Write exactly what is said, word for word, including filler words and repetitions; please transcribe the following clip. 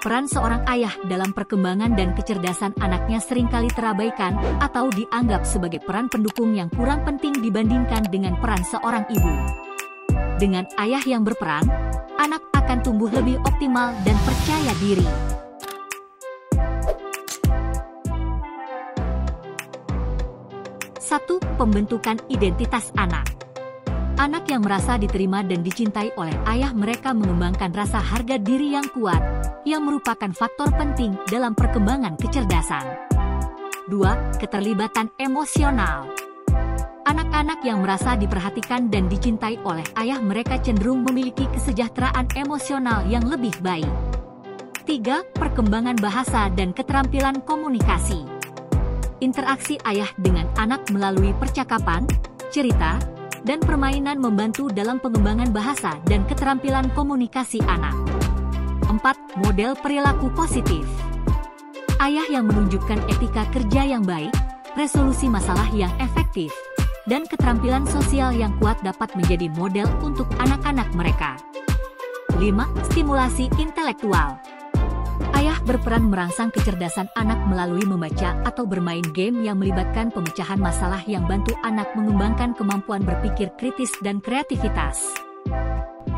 Peran seorang ayah dalam perkembangan dan kecerdasan anaknya seringkali terabaikan atau dianggap sebagai peran pendukung yang kurang penting dibandingkan dengan peran seorang ibu. Dengan ayah yang berperan, anak akan tumbuh lebih optimal dan percaya diri. satu. Pembentukan identitas anak. Anak yang merasa diterima dan dicintai oleh ayah mereka mengembangkan rasa harga diri yang kuat, yang merupakan faktor penting dalam perkembangan kecerdasan. dua. Keterlibatan emosional. Anak-anak yang merasa diperhatikan dan dicintai oleh ayah mereka cenderung memiliki kesejahteraan emosional yang lebih baik. tiga. Perkembangan bahasa dan keterampilan komunikasi. Interaksi ayah dengan anak melalui percakapan, cerita, dan permainan membantu dalam pengembangan bahasa dan keterampilan komunikasi anak. empat. Model perilaku positif. Ayah yang menunjukkan etika kerja yang baik, resolusi masalah yang efektif, dan keterampilan sosial yang kuat dapat menjadi model untuk anak-anak mereka. lima. Stimulasi intelektual. Ayah berperan merangsang kecerdasan anak melalui membaca atau bermain game yang melibatkan pemecahan masalah yang bantu anak mengembangkan kemampuan berpikir kritis dan kreativitas. enam.